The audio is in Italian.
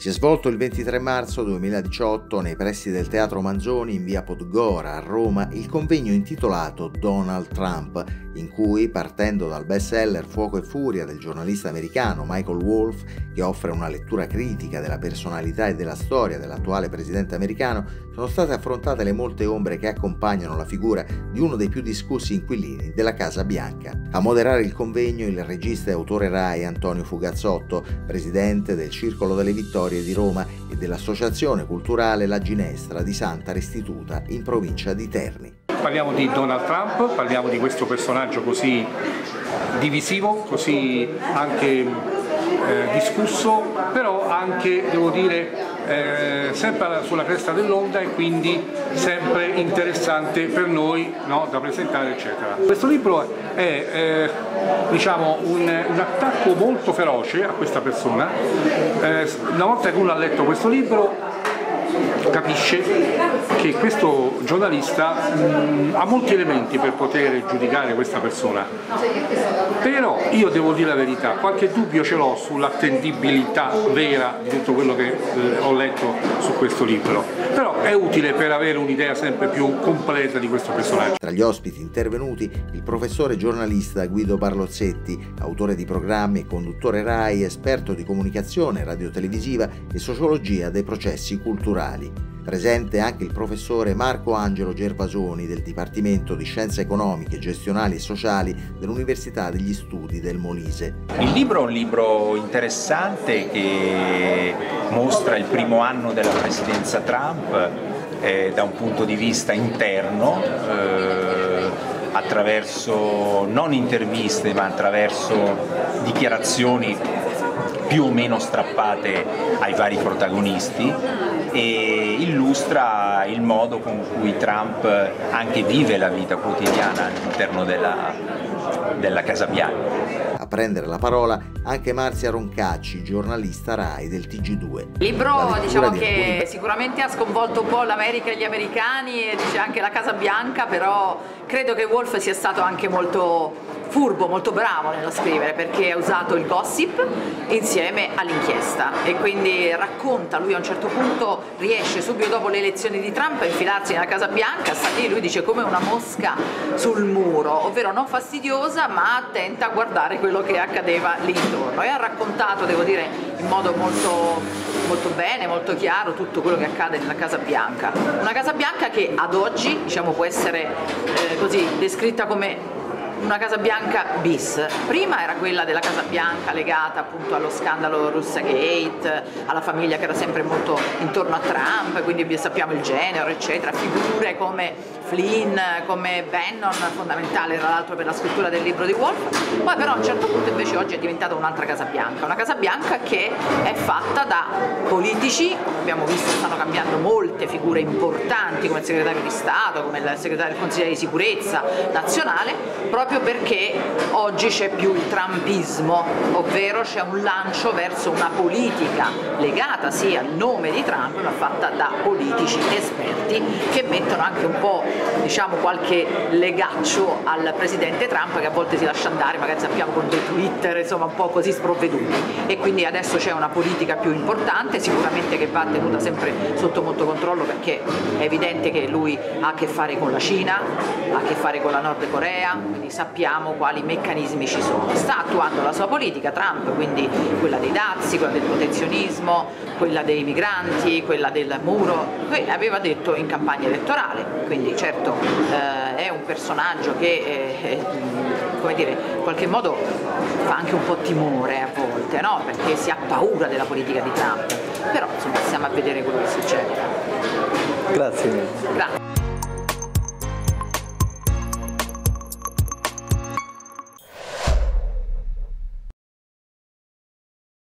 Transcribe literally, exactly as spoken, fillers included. Si è svolto il ventitré marzo duemiladiciotto nei pressi del Teatro Manzoni in Via Podgora a Roma il convegno intitolato Donald Trump, in cui, partendo dal bestseller Fuoco e Furia del giornalista americano Michael Wolf, che offre una lettura critica della personalità e della storia dell'attuale presidente americano, sono state affrontate le molte ombre che accompagnano la figura di uno dei più discussi inquilini della Casa Bianca. A moderare il convegno il regista e autore Rai Antonio Fugazzotto, presidente del Circolo delle Vittorie di Roma e dell'associazione culturale La Ginestra di Santa Restituta in provincia di Terni. Parliamo di Donald Trump, parliamo di questo personaggio così divisivo, così anche eh, discusso, però anche, devo dire, eh, sempre sulla cresta dell'onda e quindi sempre interessante per noi, no, da presentare, eccetera. Questo libro è eh, diciamo un, un attacco molto feroce a questa persona. Eh, una volta che uno ha letto questo libro capisce che questo giornalista mh, ha molti elementi per poter giudicare questa persona, però io devo dire la verità, qualche dubbio ce l'ho sull'attendibilità vera di tutto quello che eh, ho letto su questo libro, però è utile per avere un'idea sempre più completa di questo personaggio. Tra gli ospiti intervenuti il professore giornalista Guido Barlozzetti, autore di programmi, conduttore Rai, esperto di comunicazione radiotelevisiva e sociologia dei processi culturali. Presente anche il professore Marco Angelo Gervasoni del Dipartimento di Scienze Economiche, Gestionali e Sociali dell'Università degli Studi del Molise. Il libro è un libro interessante che mostra il primo anno della presidenza Trump eh, da un punto di vista interno, eh, attraverso non interviste ma attraverso dichiarazioni più o meno strappate ai vari protagonisti, e illustra il modo con cui Trump anche vive la vita quotidiana all'interno della, della Casa Bianca. A prendere la parola anche Marzia Roncacci, giornalista Rai del T G due. Il libro diciamo di che alcuni... sicuramente ha sconvolto un po' l'America e gli americani, e dice anche la Casa Bianca, però credo che Wolf sia stato anche molto furbo, molto bravo nello scrivere, perché ha usato il gossip insieme all'inchiesta e quindi racconta, lui a un certo punto riesce subito dopo le elezioni di Trump a infilarsi nella Casa Bianca, sta lì, lui dice, come una mosca sul muro, ovvero non fastidiosa ma attenta a guardare quello che accadeva lì intorno, e ha raccontato, devo dire, in modo molto molto bene, molto chiaro tutto quello che accade nella Casa Bianca, una Casa Bianca che ad oggi diciamo può essere eh, così descritta come una Casa Bianca bis. Prima era quella della Casa Bianca legata appunto allo scandalo Russagate, alla famiglia che era sempre molto intorno a Trump, quindi sappiamo il genero eccetera, figure come Flynn, come Bannon, fondamentale tra l'altro per la scrittura del libro di Wolf. Poi però a un certo punto invece oggi è diventata un'altra Casa Bianca, una Casa Bianca che è fatta da politici, abbiamo visto che stanno cambiando molte figure importanti come il segretario di Stato, come il segretario del Consiglio di Sicurezza nazionale, proprio proprio perché oggi c'è più il trumpismo, ovvero c'è un lancio verso una politica legata sì al nome di Trump ma fatta da politici esperti che mettono anche un po', diciamo, qualche legaccio al presidente Trump che a volte si lascia andare, magari sappiamo con dei Twitter, insomma un po' così sprovveduti, e quindi adesso c'è una politica più importante sicuramente che va tenuta sempre sotto molto controllo, perché è evidente che lui ha a che fare con la Cina, ha a che fare con la Nord Corea, quindi sappiamo quali meccanismi ci sono. Sta attuando la sua politica Trump, quindi quella dei dazi, quella del protezionismo, quella dei migranti, quella del muro, che aveva detto in campagna elettorale, quindi certo eh, è un personaggio che eh, come dire, in qualche modo fa anche un po' timore a volte, no? Perché si ha paura della politica di Trump, però insomma stiamo a vedere quello che succede. Grazie. Grazie.